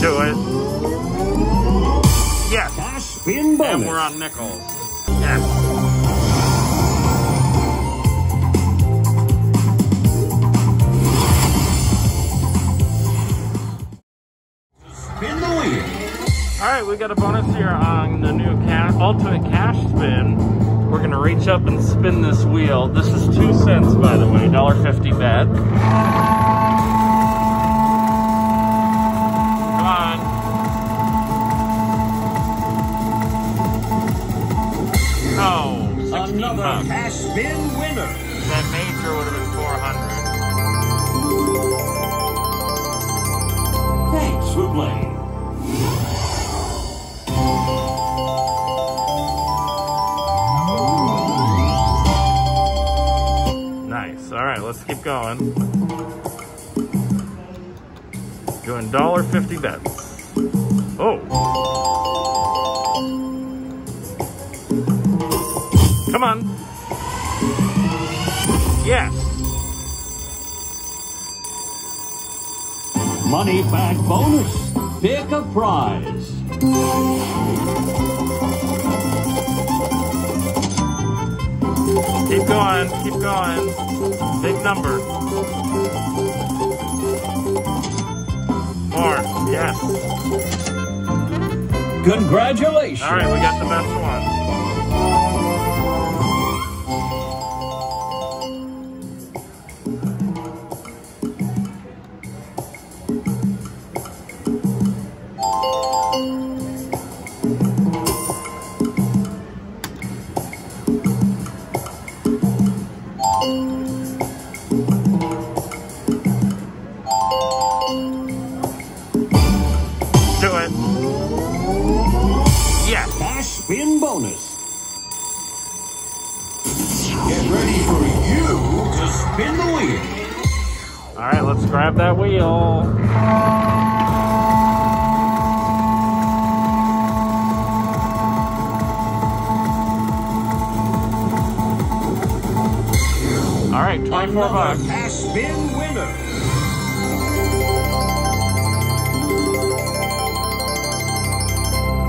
to it. Yes. Cash spin bonus. And we're on nickels. Yes. Alright, we got a bonus here on the new Ultimate Cash Spin. We're going to reach up and spin this wheel. This is 2 cents, by the way, $1.50 bet. Come on. Oh, another cash spin winner. That major would have been 400. Thanks for playing. Alright, let's keep going. Doing $1.50 bets. Oh! Come on! Yes! Money back bonus. Pick a prize. Keep going, keep going. Big number. More. Yes. Congratulations. All right, we got the best one. Spin bonus. Get ready for you to spin the wheel. All right, let's grab that wheel. All right, 24 bucks. Cash spin winner.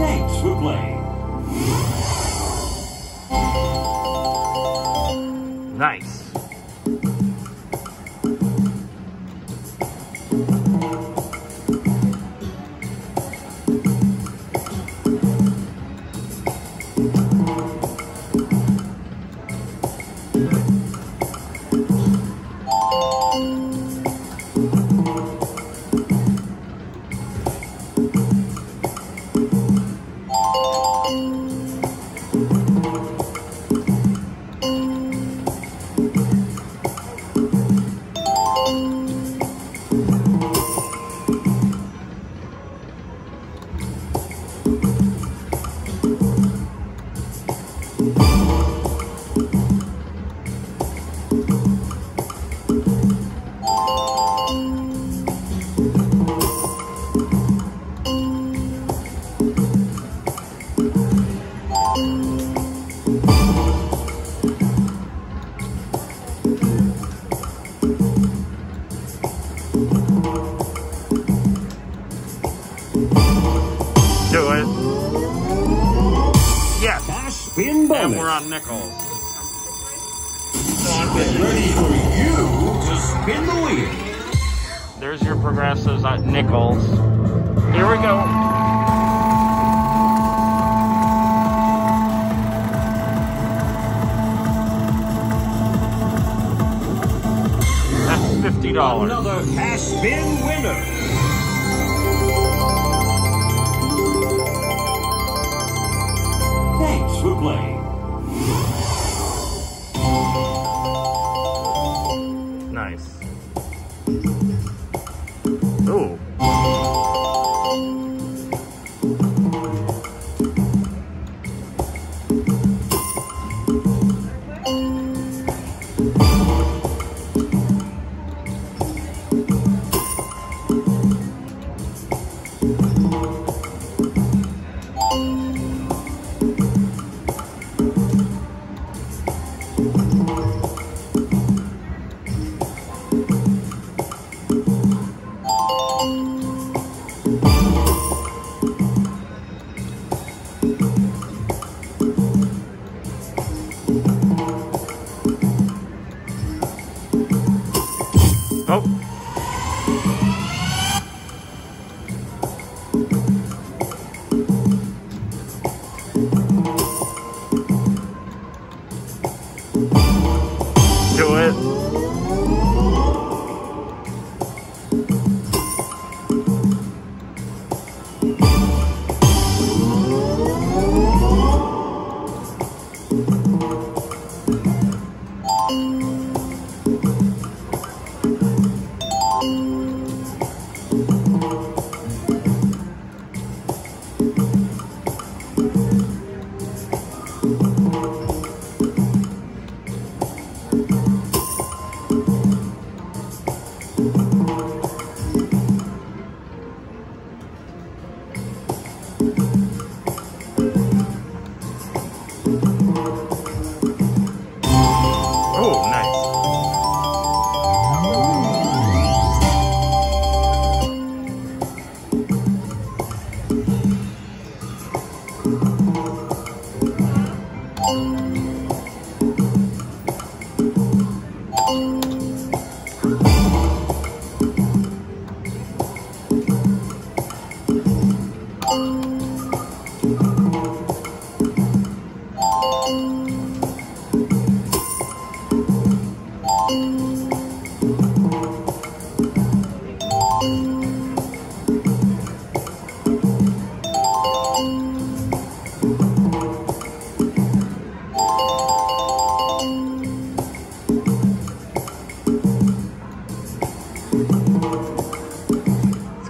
Thanks for playing. Nice. Do it. Yes. Cash spin bonus. And we're on nickels. So I'm ready for you to spin the wheel. There's your progressives on nickels. Here we go. That's $50. Another cash spin winner. Nice. Ooh.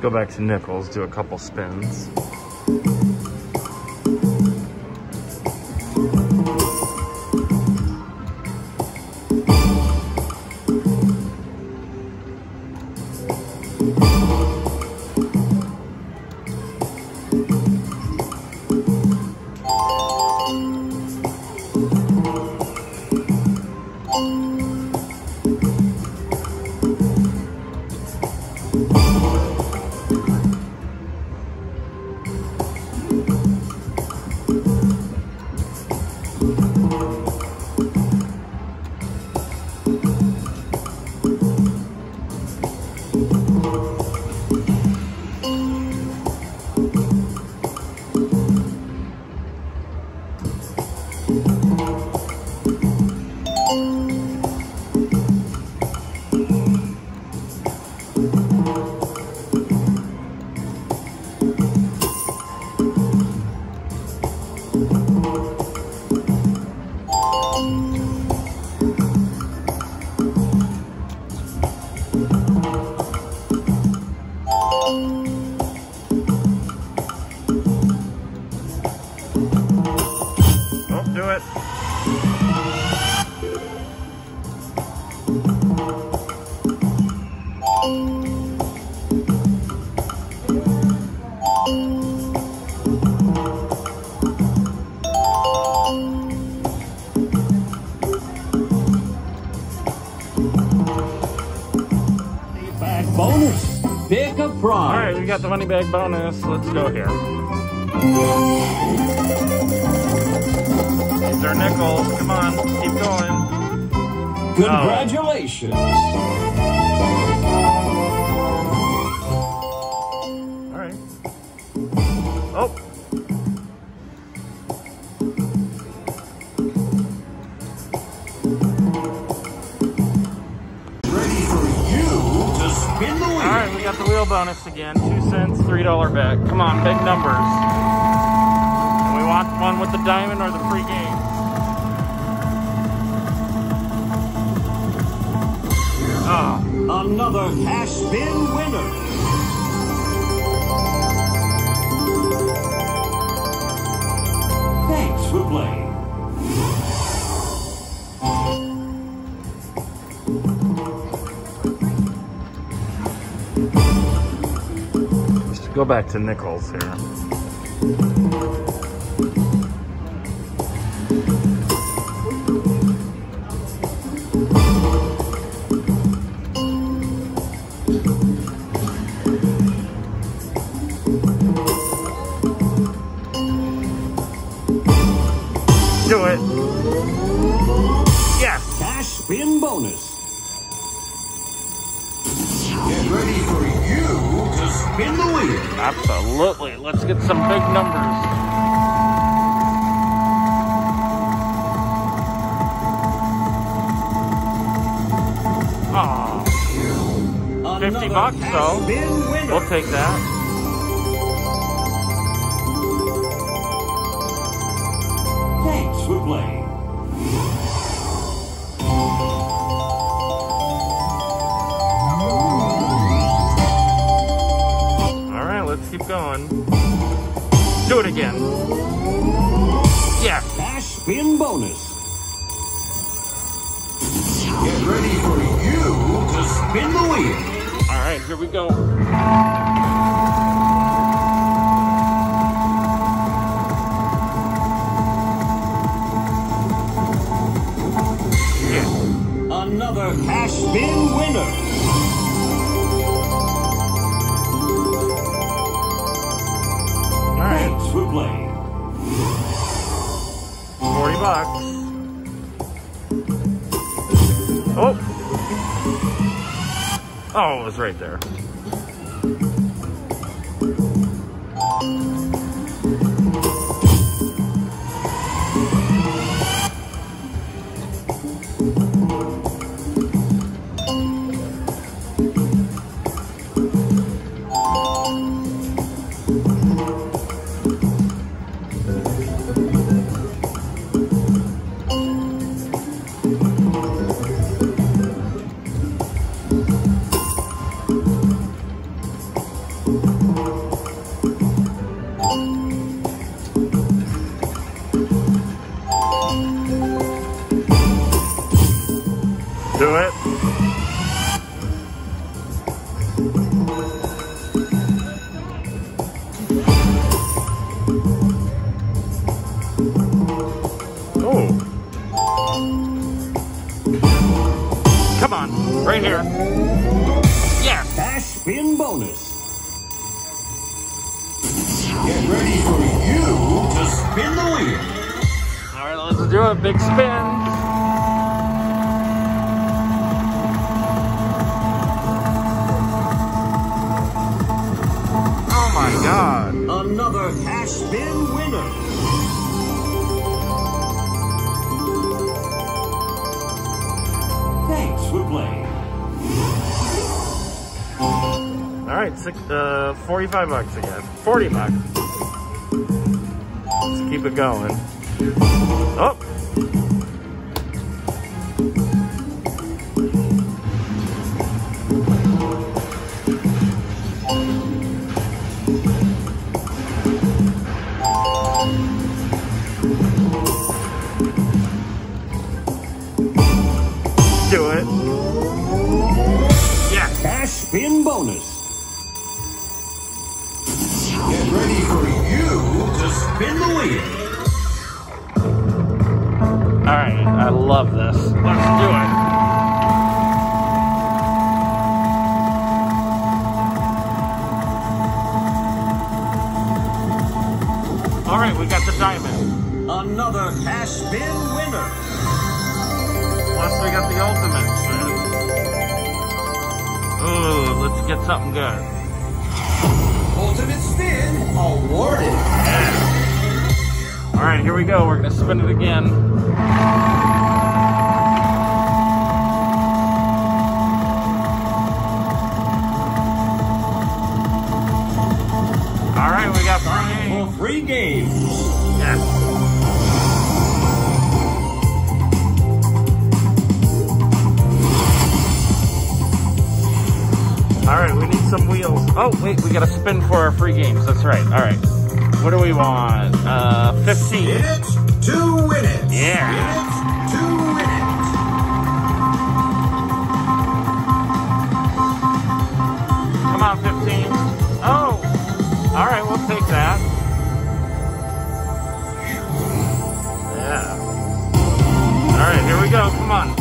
go back to nickels, do a couple spins. Bonus, pick a prize. All right, we got the money bag bonus. Let's go here. These are nickels. Come on, keep going. Congratulations. Oh. All right. Oh. Got the wheel bonus again, 2 cents, $3 bet. Come on, big numbers. And we want one with the diamond or the free game. Oh. Another cash spin winner. Thanks for playing. Go back to nickels here. Do it. Yes. Cash spin bonus. Get ready for you to spin the wheel. Absolutely. Let's get some big numbers. Oh, 50 bucks though. We'll take that. Thanks for playing. Keep going. Do it again. Yes. Cash spin bonus. Get ready for you to spin the wheel. All right, here we go. Yeah. Another cash spin winner. Play. 40 bucks. Oh. Oh, it was right there. Get ready for you to spin the wheel. All right, let's do a big spin. Oh my God. Another cash spin winner. Thanks for playing. All right, 45 bucks again. 40 bucks. Let's keep it going. Oh. Do it. Yeah. Cash spin bonus. Get ready for you to spin the wheel. All right, I love this. Let's do it. All right, we got the diamond. Another cash spin winner. Plus we got the ultimate spin. Ooh, let's get something good. Ultimate spin awarded. Yeah. All right, here we go. We're gonna spin it again. All right, we got three games. Yes. Alright, we need some wheels. Oh, wait, we gotta spin for our free games. That's right. Alright. What do we want? 15. It's 2 minutes. Yeah. It's 2 minutes. Come on, 15. Oh! Alright, we'll take that. Yeah. Alright, here we go. Come on.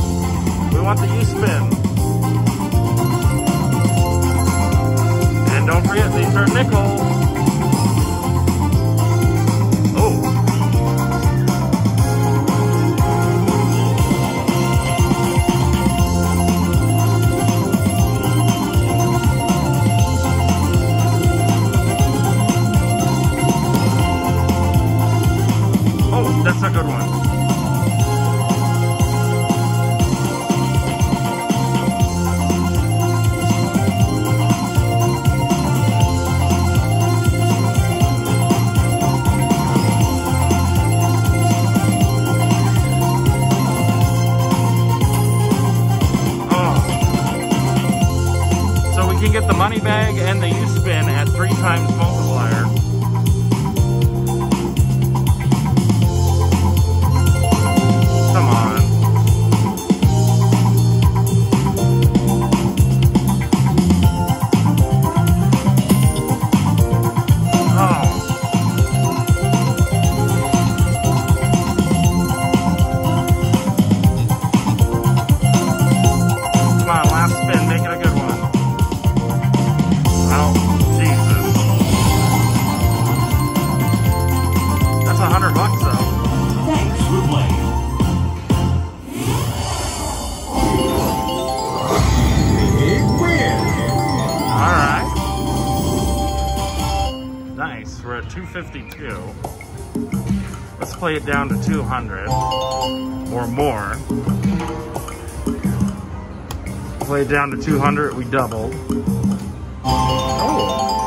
We want the U-spin. Don't forget, these are nickels. Oh. Oh, that's a good one. Get the money bag and the U-spin at 3 times multiplier. Come on. Oh. Come on, last spin, make it a good one. Oh, Jesus. That's 100 bucks, though. Thanks for playing. Big win. All right. Nice. We're at 252. Let's play it down to 200 or more. Play it down to 200. We doubled. Oh.